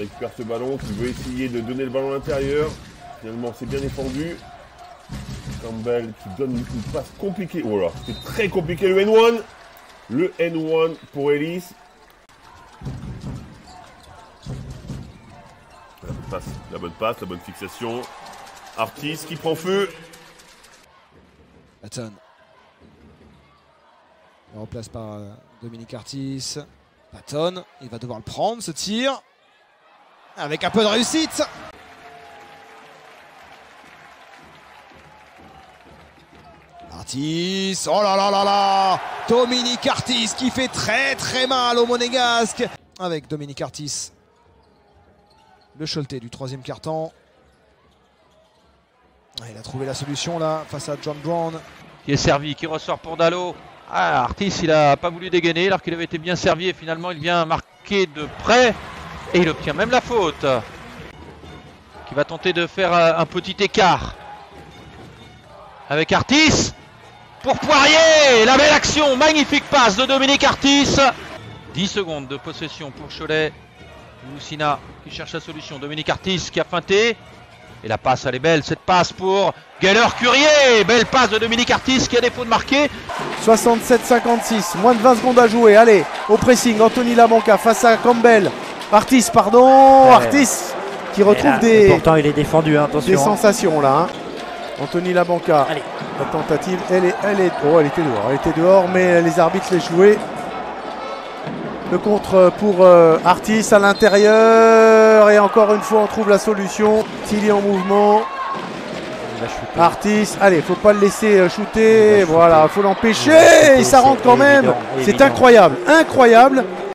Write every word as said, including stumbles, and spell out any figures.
qui récupère ce ballon, qui veut essayer de donner le ballon à l'intérieur. Finalement, c'est bien défendu. Campbell qui donne une passe compliquée. Oh là, c'est très compliqué le N un. Le N un pour Ellis. La bonne passe, la bonne, passe, la bonne fixation. Artis qui prend feu. Patton. On remplace par Dominic Artis. Patton, il va devoir le prendre ce tir. Avec un peu de réussite. Artis, oh là là là là, Dominic Artis qui fait très très mal au Monégasque. Avec Dominic Artis, le Choletais du troisième quart-temps. Il a trouvé la solution là face à John Brown. Qui est servi, qui ressort pour Dalo. Ah, Artis, il n'a pas voulu dégainer alors qu'il avait été bien servi et finalement il vient marquer de près et il obtient même la faute. Qui va tenter de faire un petit écart avec Artis pour Poirier. La belle action, magnifique passe de Dominic Artis. dix secondes de possession pour Cholet. Moussina qui cherche la solution. Dominic Artis qui a feinté. Et la passe, elle est belle, cette passe pour Geller-Curier. Belle passe de Dominic Artis qui a défaut de marquer. soixante-sept cinquante-six, moins de vingt secondes à jouer. Allez, au pressing, Anthony Lamanca face à Campbell. Artis, pardon, ouais. Artis qui retrouve là, des... Pourtant, il est défendu, hein, attention. Des sensations, là. Hein. Anthony Lamanca, allez. La tentative, elle, est, elle, est, oh, elle était dehors. Elle était dehors, mais les arbitres l'ont joué. Le contre pour euh, Artis à l'intérieur. Et encore une fois, on trouve la solution. Thilly en mouvement. Artis, allez, faut pas le laisser shooter. Voilà, faut l'empêcher. Et ça rentre quand même. C'est incroyable, incroyable.